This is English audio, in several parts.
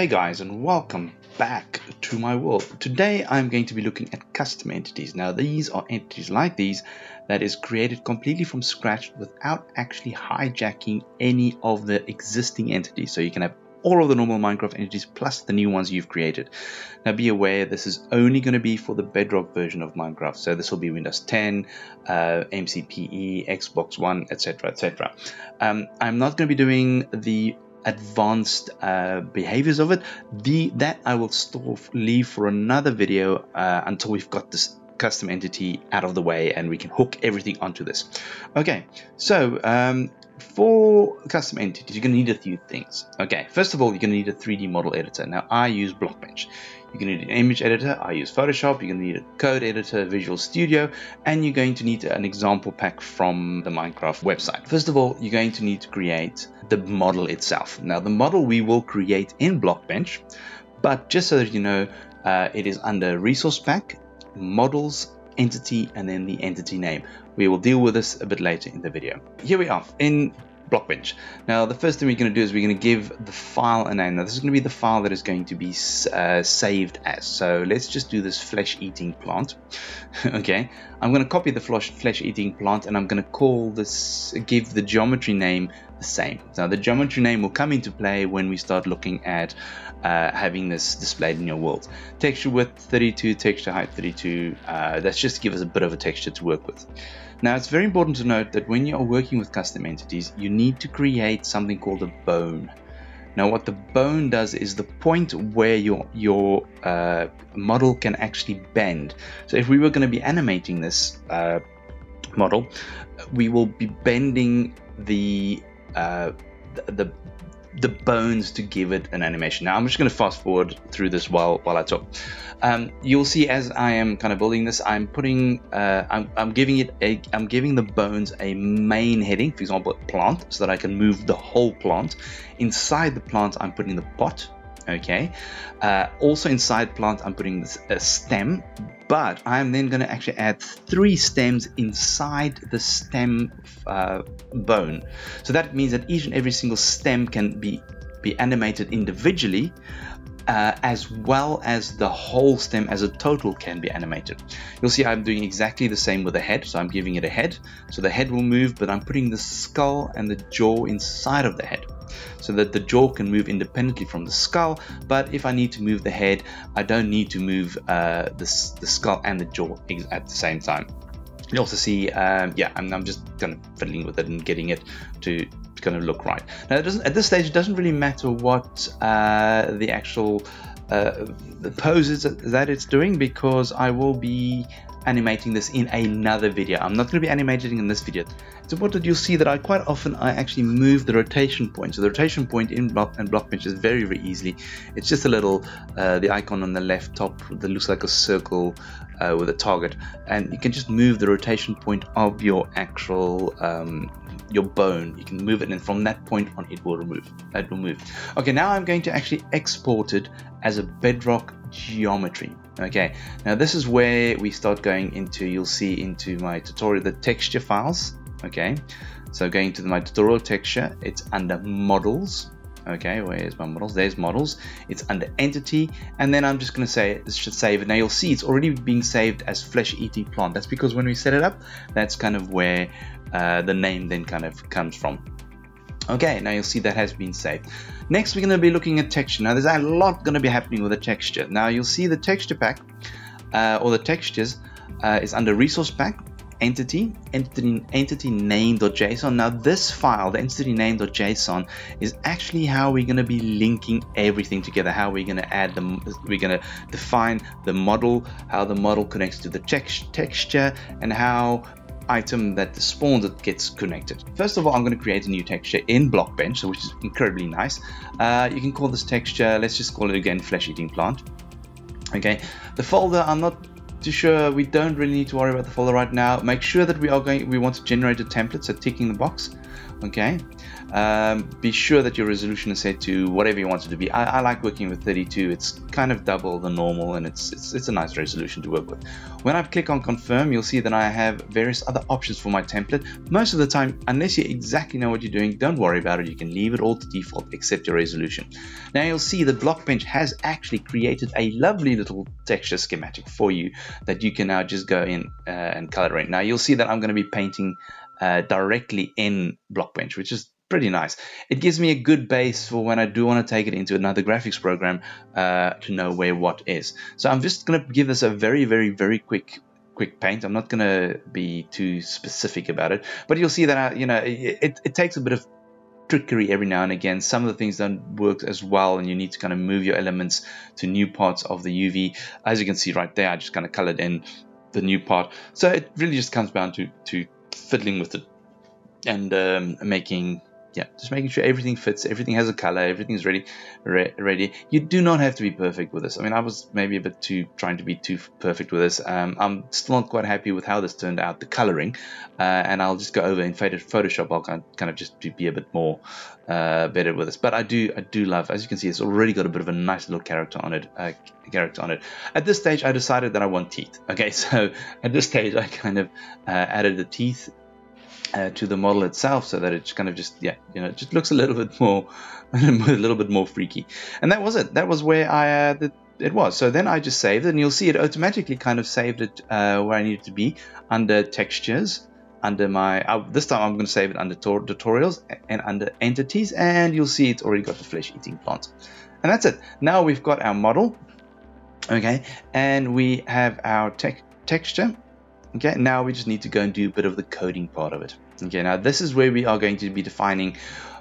Hey guys, and welcome back to my world. Today I'm going to be looking at custom entities. Now these are entities like these that is created completely from scratch without actually hijacking any of the existing entities. So you can have all of the normal Minecraft entities plus the new ones you've created. Now be aware, this is only going to be for the Bedrock version of Minecraft. So this will be Windows 10, MCPE, Xbox One, etc, etc. I'm not going to be doing the advanced behaviors of it. That I will still leave for another video until we've got this custom entity out of the way and we can hook everything onto this. Okay, so for custom entities, you're going to need a few things. Okay, first of all, you're going to need a 3D model editor. Now, I use Blockbench. You're going to need an image editor. I use Photoshop. You're going to need a code editor, Visual Studio, and you're going to need an example pack from the Minecraft website. First of all, you're going to need to create the model itself. Now, the model we will create in Blockbench, but just so that you know, it is under Resource Pack, Models, Entity, and then the entity name. We will deal with this a bit later in the video. Here we are in Blockbench. Now, the first thing we're going to do is we're going to give the file a name. Now, this is going to be the file that is going to be saved as. So let's just do this flesh-eating plant. Okay, I'm going to copy the flesh-eating plant, and I'm going to call this, give the geometry name the same. Now, the geometry name will come into play when we start looking at having this displayed in your world. Texture width 32, texture height 32. That's just to give us a bit of a texture to work with. Now, it's very important to note that when you are working with custom entities, you need to create something called a bone. Now, what the bone does is the point where your model can actually bend. So if we were going to be animating this model, we will be bending the bones to give it an animation. Now, I'm just going to fast forward through this while I talk. You'll see as I am kind of building this, I'm putting, I'm giving the bones a main heading, for example, plant, so that I can move the whole plant. Inside the plant, I'm putting the pot. Okay. Also inside plant, I'm putting a stem, but I'm then going to actually add 3 stems inside the stem bone. So that means that each and every single stem can be animated individually, as well as the whole stem as a total can be animated. You'll see I'm doing exactly the same with the head. So I'm giving it a head. So the head will move, but I'm putting the skull and the jaw inside of the head, so that the jaw can move independently from the skull. But if I need to move the head, I don't need to move the skull and the jaw at the same time. You also see, yeah, I'm just kind of fiddling with it and getting it to kind of look right. Now, it doesn't, at this stage, it doesn't really matter what the actual the poses that it's doing, because I will be animating this in another video. I'm not going to be animating in this video. It's important you'll see that I quite often actually move the rotation point. So the rotation point in Blockbench is very easily. It's just a little the icon on the left top that looks like a circle with a target, and you can just move the rotation point of your actual your bone. You can move it, and from that point on, it will move. Okay, now I'm going to actually export it as a Bedrock geometry. Okay, now this is where we start going into, you'll see into my tutorial, the texture files. Okay, so going to my tutorial texture, it's under models. Okay, where's my models? There's models. It's under entity, and then I'm just going to say this should save it. Now you'll see it's already being saved as flesh-eating plant. That's because when we set it up, that's kind of where the name then kind of comes from. Okay, now you'll see that has been saved. Next, we're going to be looking at texture. Now, there's a lot going to be happening with the texture. Now, you'll see the texture pack or the textures is under resource pack, entity name.json. Now, this file, the entity name.json, is actually how we're going to be linking everything together, how we're going to add them, we're going to define the model, how the model connects to the texture, and how item that spawns it gets connected. First of all, I'm going to create a new texture in Blockbench, which is incredibly nice. You can call this texture, let's just call it again flesh-eating plant. Okay, the folder, I'm not too sure, we don't really need to worry about the folder right now. Make sure that we want to generate a template, so ticking the box. Okay, be sure that your resolution is set to whatever you want it to be. I like working with 32. It's kind of double the normal, and it's a nice resolution to work with. When I click on confirm, you'll see that I have various other options for my template. Most of the time, unless you exactly know what you're doing, don't worry about it. You can leave it all to default except your resolution. Now you'll see that Blockbench has actually created a lovely little texture schematic for you that you can now just go in and color in. Now you'll see that I'm going to be painting directly in Blockbench, which is pretty nice. It gives me a good base for when I do want to take it into another graphics program to know where what is. So I'm just going to give this a very, very, very quick paint. I'm not going to be too specific about it, but you'll see that it takes a bit of trickery every now and again. Some of the things don't work as well, and you need to kind of move your elements to new parts of the UV. As you can see right there, I just kind of colored in the new part. So it really just comes down to fiddling with it and just making sure everything fits, everything has a color, everything's ready. You do not have to be perfect with this. I mean, I was maybe a bit trying to be too perfect with this. I'm still not quite happy with how this turned out, the coloring, and I'll just go over in Photoshop. I'll kind of just be a bit more better with this, but I do love, as you can see, it's already got a bit of a nice little character on it. At this stage, I decided that I want teeth. Okay, so at this stage I kind of added the teeth to the model itself, so that it's kind of just, just looks a little bit more, freaky. And that was it. That was where I, it was. So then I just saved it, and you'll see it automatically kind of saved it where I needed to be, under textures, under my, this time I'm going to save it under tutorials and under entities, and you'll see it's already got the flesh-eating plant. And that's it. Now we've got our model, okay, and we have our texture. Okay, now we just need to go and do a bit of the coding part of it. Okay, now this is where we are going to be defining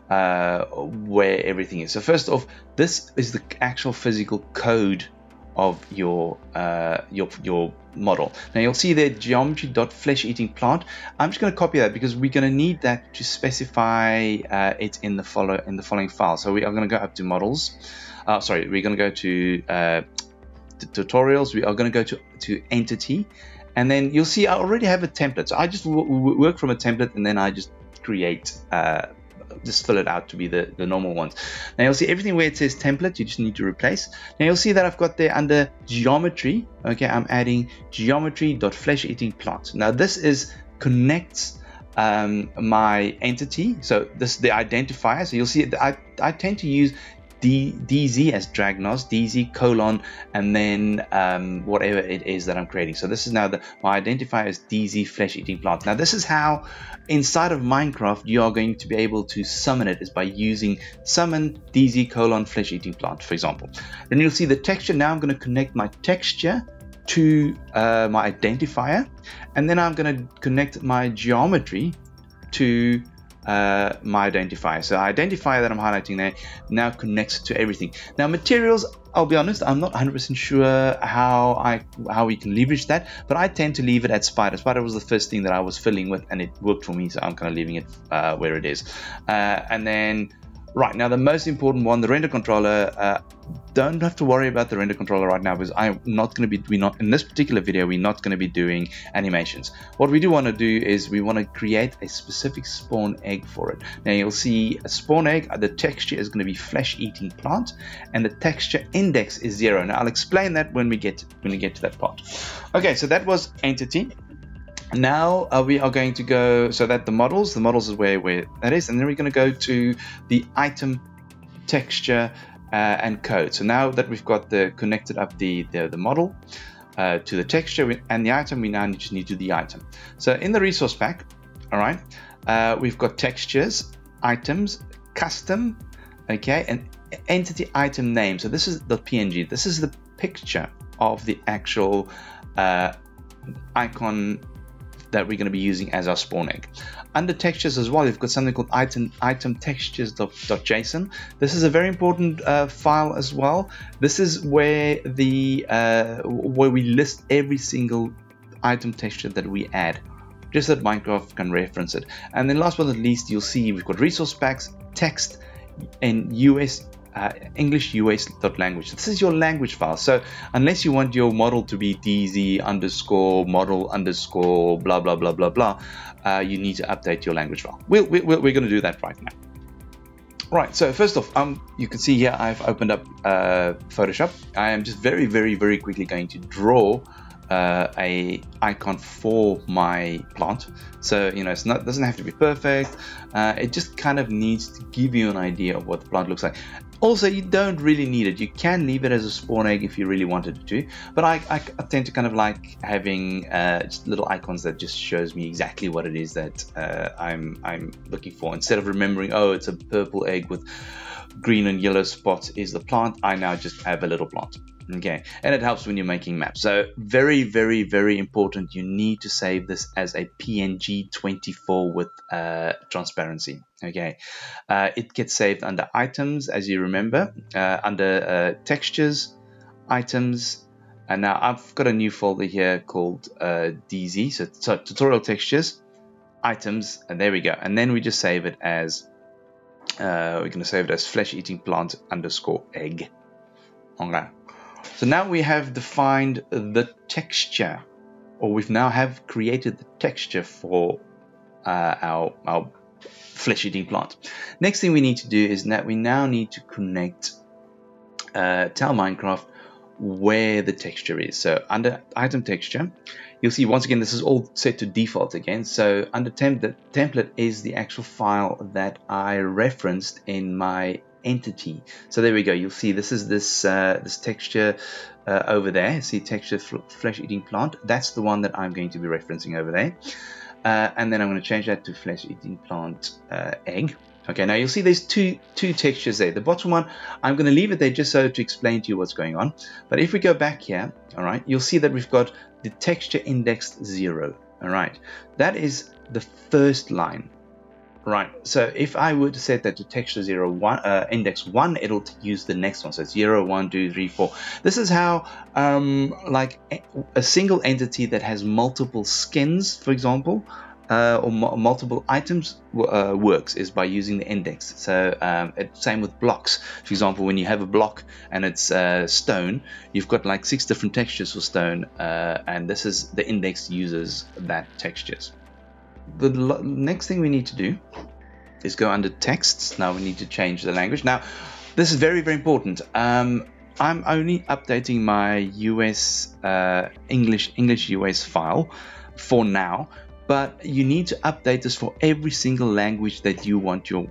where everything is. So first off, this is the actual physical code of your model. Now you'll see there, geometry.flesheatingplant. I'm just going to copy that because we're going to need that to specify it in the following file. So we are going to go up to models. Sorry, we're going to go to tutorials. We are going to go to entity. And then you'll see I already have a template. So I just work from a template, and then I just create, just fill it out to be the normal ones. Now you'll see everything where it says template, you just need to replace. Now you'll see that I've got there under geometry. Okay, I'm adding geometry.flesheatingplant. Now this is connects my entity. So this is the identifier. So you'll see I tend to use DZ as Dragnos, DZ colon, and then whatever it is that I'm creating. So this is now my identifier is DZ flesh eating plant. Now this is how inside of Minecraft you are going to be able to summon it, is by using summon DZ colon flesh eating plant, for example. Then you'll see the texture. Now I'm going to connect my texture to my identifier, and then I'm going to connect my geometry to my identifier. So identifier that I'm highlighting there now connects to everything. Now materials, I'll be honest, I'm not 100% sure how we can leverage that, but I tend to leave it at spider. Spider was the first thing that I was filling with, and it worked for me, so I'm kind of leaving it where it is. And then right now, the most important one, the render controller. Don't have to worry about the render controller right now, because in this particular video, we're not going to be doing animations. What we do want to do is we want to create a specific spawn egg for it. Now you'll see a spawn egg, the texture is going to be flesh eating plant, and the texture index is 0. Now I'll explain that when we get to that part. Okay, so that was entity. Now we are going to go, so that the models is where that is, and then we're going to go to the item, texture, and code. So now that we've got connected up the model to the texture and the item, we now just need to do the item. So in the resource pack, all right, we've got textures, items, custom, okay, and entity item name. So this is the PNG. This is the picture of the actual icon that we're going to be using as our spawn egg. Under textures as well, you've got something called item textures.json. This is a very important file as well. This is where where we list every single item texture that we add, just that Minecraft can reference it. And then last but not least, you'll see we've got resource packs, text, and US English UA.language. This is your language file. So unless you want your model to be DZ underscore model underscore blah, blah, blah, blah, blah, you need to update your language file. We're going to do that right now. Right, so first off, you can see here I've opened up Photoshop. I am just very quickly going to draw a icon for my plant. So, you know, it's not, doesn't have to be perfect. It just kind of needs to give you an idea of what the plant looks like. Also, you don't really need it. You can leave it as a spawn egg if you really wanted to, but I tend to kind of like having just little icons that just shows me exactly what it is that I'm looking for, instead of remembering, oh, it's a purple egg with green and yellow spots is the plant. I now just have a little plant. Okay, and it helps when you're making maps. So very important, you need to save this as a PNG 24 with transparency. Okay, it gets saved under items, as you remember, under textures, items, and now I've got a new folder here called DZ, so tutorial textures, items, and there we go. And then we just save it as we're going to save it as flesh-eating plant underscore egg. Okay. So now we have defined the texture, or we've now have created the texture for our flesh-eating plant. Next thing we need to do is that we now need to connect, tell Minecraft where the texture is. So under item texture, you'll see once again, this is all set to default again. So under template is the actual file that I referenced in my entity. So there we go, you'll see this is this this texture over there. See texture flesh-eating plant, that's the one that I'm going to be referencing over there, and then I'm going to change that to flesh-eating plant egg. Okay, now you'll see there's two textures there. The bottom one, I'm going to leave it there just so to explain to you what's going on, but if we go back here, all right, you'll see that we've got the texture indexed 0. All right, that is the first line. Right, so if I were to set that to texture 0, 1, index 1, it'll use the next one. So it's 0, 1, 2, 3, 4. This is how, like a single entity that has multiple skins, for example, or multiple items works, is by using the index. So same with blocks. For example, when you have a block and it's stone, you've got like 6 different textures for stone, and this is the index uses that textures. The next thing we need to do is go under texts. Now we need to change the language. Now this is very important. I'm only updating my US English US file for now, but you need to update this for every single language that you want your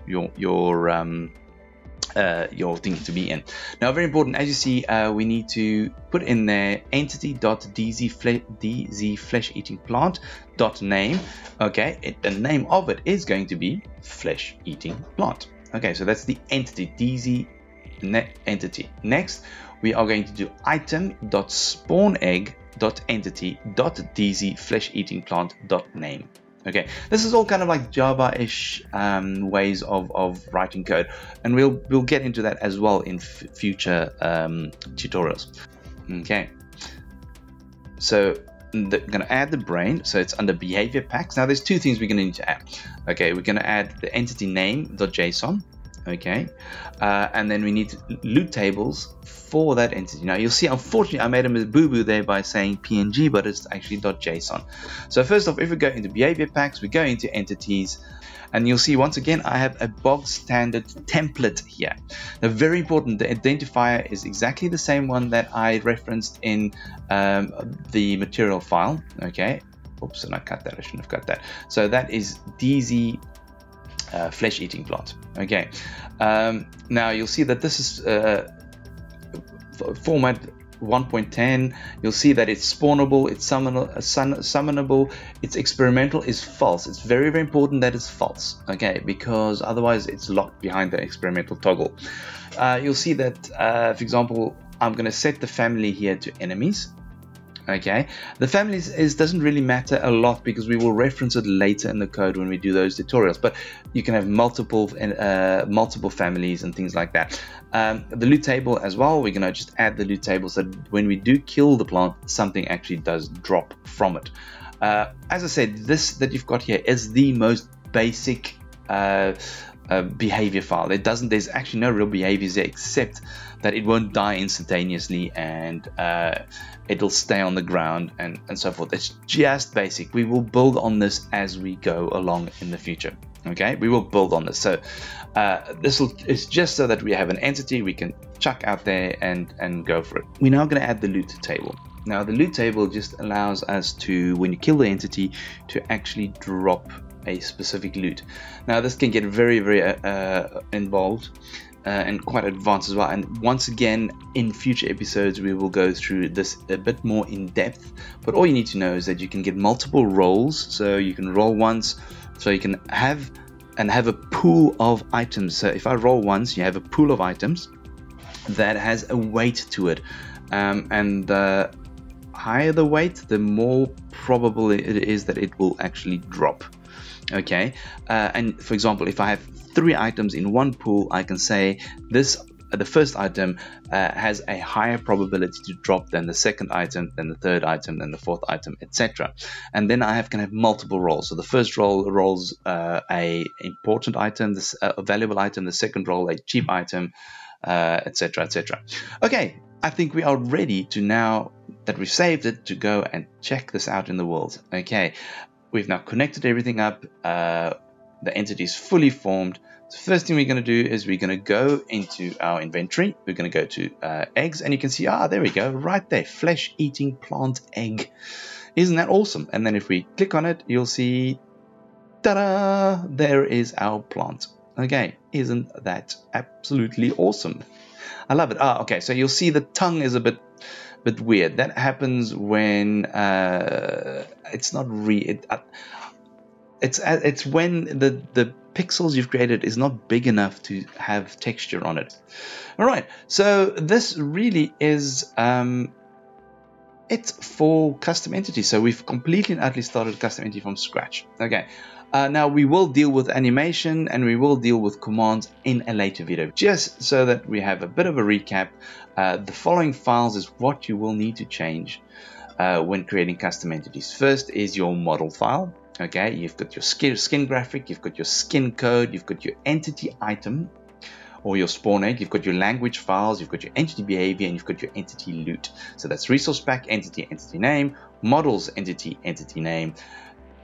thing to be in. Now very important, as you see, we need to put in there entity.dz flesh eating plant dot name. Okay, the name of it is going to be flesh eating plant. Okay, so that's the entity, dz entity. Next we are going to do item.spawnegg.entity.dz flesh eating plant dot name. Okay, this is all kind of like Java-ish ways of writing code, and we'll get into that as well in future tutorials. Okay, so I'm going to add the brain, so it's under behavior packs. Now there's 2 things we're going to need to add. Okay, we're going to add the entity name.json. Okay, and then we need loot tables for that entity. Now you'll see, unfortunately, I made a boo-boo there by saying PNG, but it's actually .json. So first off, if we go into behavior packs, we go into entities, and you'll see once again I have a bog standard template here. Now very important, the identifier is exactly the same one that I referenced in the material file. Okay, oops, and I cut that. I shouldn't have cut that. So that is DZ. Flesh-eating plant. Okay, now you'll see that this is format 1.10. You'll see that it's spawnable, it's summonable, it's experimental is false. It's very important that it's false. Okay, because otherwise it's locked behind the experimental toggle. You'll see that, for example, I'm going to set the family here to enemies. Okay, the families doesn't really matter a lot because we will reference it later in the code when we do those tutorials, but you can have multiple families and things like that. The loot table as well, we're gonna just add the loot table so that when we do kill the plant, something actually does drop from it. As I said, this that you've got here is the most basic behavior file. It doesn't, there's actually no real behaviors there, except that it won't die instantaneously and it'll stay on the ground and so forth. It's just basic. We will build on this as we go along in the future. Okay, we will build on this. So it's just so that we have an entity we can chuck out there and go for it. We're now going to add the loot table. Now the loot table just allows us to, when you kill the entity, to actually drop a specific loot. Now this can get very, very involved and quite advanced as well, and once again in future episodes we will go through this a bit more in depth. But all you need to know is that you can get multiple rolls, so you can roll once, so you can have a pool of items. So if I roll once, you have a pool of items that has a weight to it, and the higher the weight, the more probable it is that it will actually drop. Okay, and for example, if I have 3 items in one pool, I can say this, the first item has a higher probability to drop than the second item, than the third item, than the fourth item, etc. And then I can have multiple rolls. So the first roll rolls a important item, a valuable item, the second roll a cheap item, etc, etc. Okay, I think we are ready to, now that we've saved it, to go and check this out in the world. Okay, we've now connected everything up. The entity is fully formed. The first thing we're going to do is we're going to go into our inventory. We're going to go to eggs, and you can see, there we go, right there, flesh-eating plant egg. Isn't that awesome? And then if we click on it, you'll see, ta-da, there is our plant. Okay, isn't that absolutely awesome? I love it. Okay, so you'll see the tongue is a bit weird. That happens when it's not it's when the pixels you've created is not big enough to have texture on it. All right, so this really is it's for custom entities. So we've completely and utterly started a custom entity from scratch. Okay, now we will deal with animation and we will deal with commands in a later video, just so that we have a bit of a recap. The following files is what you will need to change when creating custom entities. First is your model file. Okay, you've got your skin graphic, you've got your skin code, you've got your entity item or your spawn egg, you've got your language files, you've got your entity behavior, and you've got your entity loot. So that's resource pack, entity, entity name, models, entity, entity name,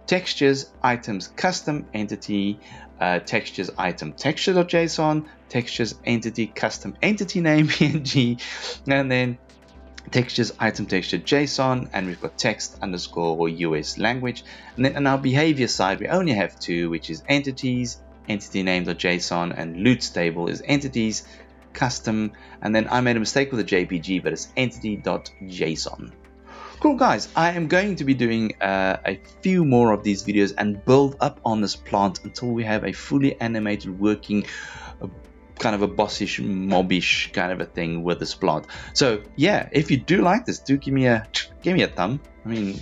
textures, items, custom entity, textures, item, texture.json, textures, entity, custom entity name, PNG, and then textures, item, texture, JSON, and we've got text underscore US language. And then on our behavior side, we only have 2, which is entities, entity name.json, and loot table is entities, custom, and then I made a mistake with the JPG, but it's entity.json. Cool guys, I am going to be doing a few more of these videos and build up on this plant until we have a fully animated working kind of a bossish, mobbish kind of a thing with this plant. So yeah, if you do like this, do give me a thumb. I mean,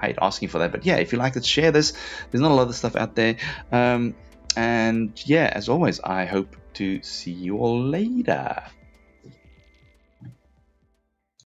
I hate asking for that, but yeah, if you like it, share this. There's not a lot of stuff out there. And yeah, as always, I hope to see you all later.